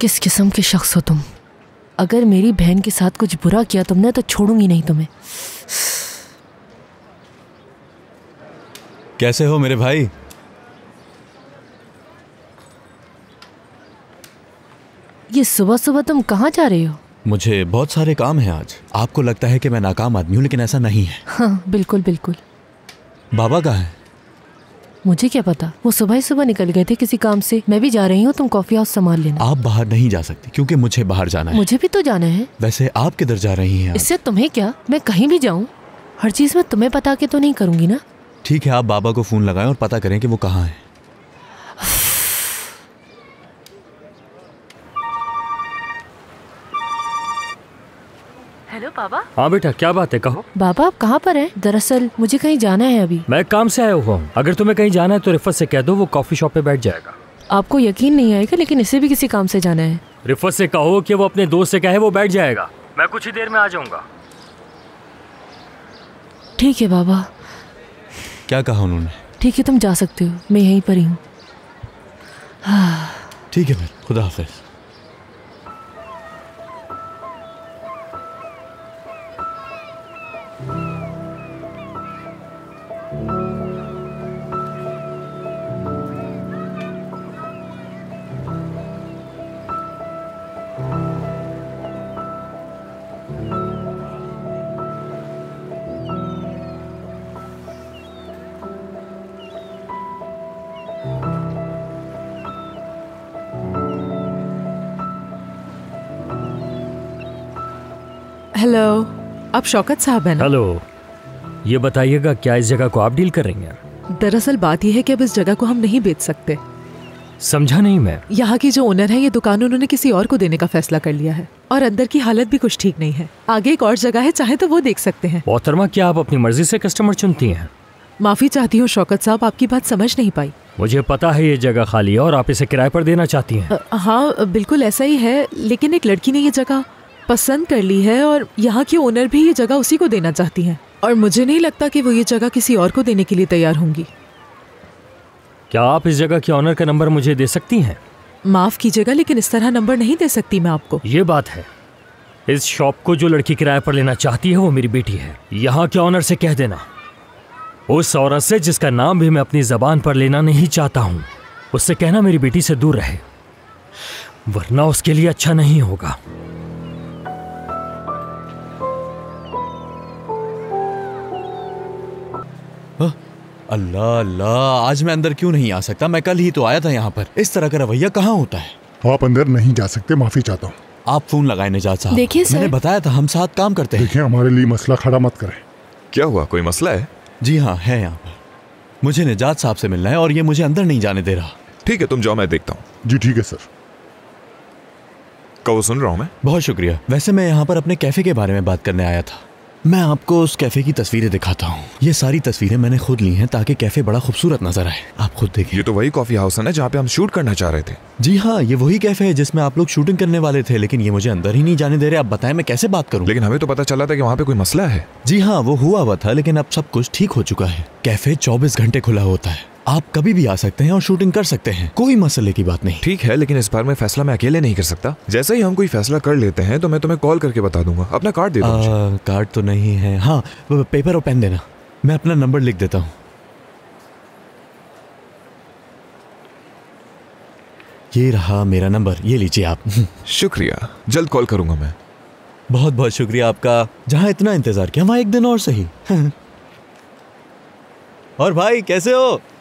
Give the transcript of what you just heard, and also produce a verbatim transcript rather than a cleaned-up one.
किस किस्म के शख्स हो तुम? अगर मेरी बहन के साथ कुछ बुरा किया तुमने तो छोड़ूंगी नहीं तुम्हें। कैसे हो मेरे भाई? ये सुबह सुबह तुम कहाँ जा रहे हो? मुझे बहुत सारे काम हैं आज। आपको लगता है कि मैं नाकाम आदमी हूँ लेकिन ऐसा नहीं है। हाँ बिल्कुल बिल्कुल। बाबा कहाँ है? मुझे क्या पता, वो सुबह ही सुबह निकल गए थे किसी काम से। मैं भी जा रही हूँ, तुम कॉफी हाउस संभाल लेना। आप बाहर नहीं जा सकती क्योंकि मुझे बाहर जाना है। मुझे भी तो जाना है। वैसे आप किधर जा रही हैं? इससे तुम्हें क्या, मैं कहीं भी जाऊँ हर चीज़ में तुम्हें पता के तो नहीं करूँगी ना। ठीक है, आप बाबा को फ़ोन लगाएं और पता करें कि वो कहाँ है। हेलो बाबा। हाँ बेटा क्या बात है, कहो। बाबा आप कहाँ पर हैं? दरअसल मुझे कहीं जाना है अभी। मैं काम से आया हुआ हूँ। अगर तुम्हें कहीं जाना है तो रिफत से कह दो वो कॉफी शॉप पे बैठ जाएगा। आपको यकीन नहीं आएगा लेकिन इसे भी किसी काम से जाना है। रिफत से कहो कि वो अपने दोस्त से कहे वो बैठ जाएगा, मैं कुछ ही देर में आ जाऊँगा। ठीक है बाबा। क्या कहा उन्होंने? ठीक है तुम जा सकते हो, मैं यहीं पर ही हूँ। ठीक है फिर, खुदा हाफिज़। हेलो, आप शौकत साहब हैं ना? हेलो, ये बताइएगा क्या इस जगह को आप डील कर रही हैं? दरअसल बात यह है कि अब इस जगह को हम नहीं बेच सकते। समझा नहीं मैं। यहाँ की जो ओनर है ये दुकान उन्होंने किसी और को देने का फैसला कर लिया है और अंदर की हालत भी कुछ ठीक नहीं है। आगे एक और जगह है, चाहे तो वो देख सकते हैं। मोहतरमा क्या आप अपनी मर्जी से कस्टमर चुनती हैं? माफ़ी चाहती हूँ शौकत साहब, आपकी बात समझ नहीं पाई। मुझे पता है ये जगह खाली है और आप इसे किराए पर देना चाहती हैं। हाँ बिल्कुल ऐसा ही है, लेकिन एक लड़की ने ये जगह पसंद कर ली है और यहाँ की ओनर भी ये जगह उसी को देना चाहती हैं और मुझे नहीं लगता कि वो ये जगह किसी और को देने के लिए तैयार होंगी। क्या आप इस जगह की ओनर का नंबर मुझे दे सकती हैं? माफ़ कीजिएगा लेकिन इस तरह नंबर नहीं दे सकती मैं आपको। ये बात है। इस शॉप को जो लड़की किराए पर लेना चाहती है वो मेरी बेटी है। यहाँ के ऑनर से कह देना, उस औरत से जिसका नाम भी मैं अपनी ज़बान पर लेना नहीं चाहता हूँ, उससे कहना मेरी बेटी से दूर रहे वरना उसके लिए अच्छा नहीं होगा। अल्लाह अल्लाह, आज मैं अंदर क्यों नहीं आ सकता? मैं कल ही तो आया था यहाँ पर। इस तरह का रवैया कहाँ होता है? आप अंदर नहीं जा सकते, माफी चाहता हूँ। आप फोन लगाए निजात साहब। देखिए सर, मैंने बताया था हम साथ काम करते हैं। देखिए हमारे लिए मसला खड़ा मत करें। क्या हुआ, कोई मसला है? जी हाँ है, यहाँ पर मुझे निजात साहब से मिलना है और ये मुझे अंदर नहीं जाने दे रहा। ठीक है तुम जाओ, मैं देखता हूँ। जी ठीक है सर। कहो सुन रहा हूँ मैं। बहुत शुक्रिया। वैसे मैं यहाँ पर अपने कैफे के बारे में बात करने आया था। मैं आपको उस कैफ़े की तस्वीरें दिखाता हूँ। ये सारी तस्वीरें मैंने खुद ली हैं ताकि कैफ़े बड़ा खूबसूरत नजर आए। आप खुद देखिए। ये तो वही कॉफ़ी हाउस है ना जहाँ पे हम शूट करना चाह रहे थे? जी हाँ, ये वही कैफ़े है जिसमें आप लोग शूटिंग करने वाले थे लेकिन ये मुझे अंदर ही नहीं जाने दे रहे। आप बताएं मैं कैसे बात करूँ? लेकिन हमें तो पता चला था कि वहाँ पे कोई मसला है। जी हाँ वो हुआ हुआ था लेकिन अब सब कुछ ठीक हो चुका है। कैफ़े चौबीस घंटे खुला होता है, आप कभी भी आ सकते हैं और शूटिंग कर सकते हैं, कोई मसले की बात नहीं। ठीक है लेकिन इस बार मैं फैसला मैं अकेले नहीं कर सकता। जैसे ही हम कोई फैसला कर लेते हैं तो मैं तुम्हें कॉल करके बता दूंगा। अपना कार्ड दे दो मुझे। कार्ड तो नहीं है। हाँ पेपर और पेन देना, मैं अपना नंबर लिख देता हूँ। ये रहा मेरा नंबर, ये लीजिए आप। शुक्रिया, जल्द कॉल करूंगा मैं। बहुत बहुत शुक्रिया आपका, जहाँ इतना इंतजार किया वहाँ एक दिन और सही। और भाई कैसे हो?